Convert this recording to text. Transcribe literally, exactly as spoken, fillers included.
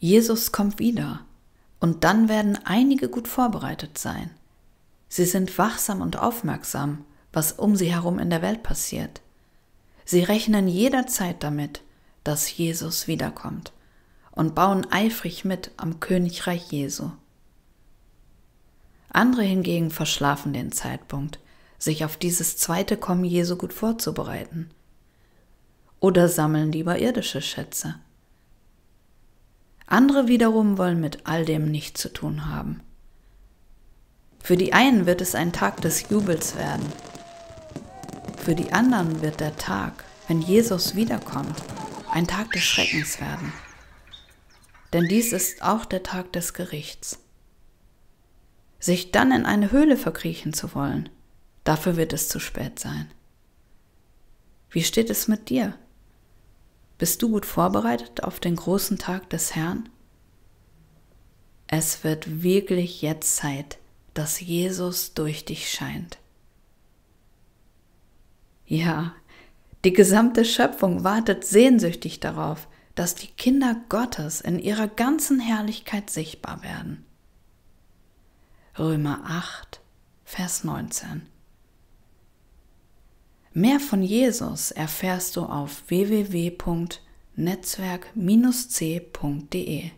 Jesus kommt wieder und dann werden einige gut vorbereitet sein. Sie sind wachsam und aufmerksam, was um sie herum in der Welt passiert. Sie rechnen jederzeit damit, dass Jesus wiederkommt und bauen eifrig mit am Königreich Jesu. Andere hingegen verschlafen den Zeitpunkt, sich auf dieses zweite Kommen Jesu gut vorzubereiten, oder sammeln lieber irdische Schätze. Andere wiederum wollen mit all dem nichts zu tun haben. Für die einen wird es ein Tag des Jubels werden. Für die anderen wird der Tag, wenn Jesus wiederkommt, ein Tag des Schreckens werden. Denn dies ist auch der Tag des Gerichts. Sich dann in eine Höhle verkriechen zu wollen, dafür wird es zu spät sein. Wie steht es mit dir? Bist du gut vorbereitet auf den großen Tag des Herrn? Es wird wirklich jetzt Zeit, dass Jesus durch dich scheint. Ja, die gesamte Schöpfung wartet sehnsüchtig darauf, dass die Kinder Gottes in ihrer ganzen Herrlichkeit sichtbar werden. Römer acht, Vers neunzehn. Mehr von Jesus erfährst du auf w w w Punkt netzwerk Bindestrich c Punkt de.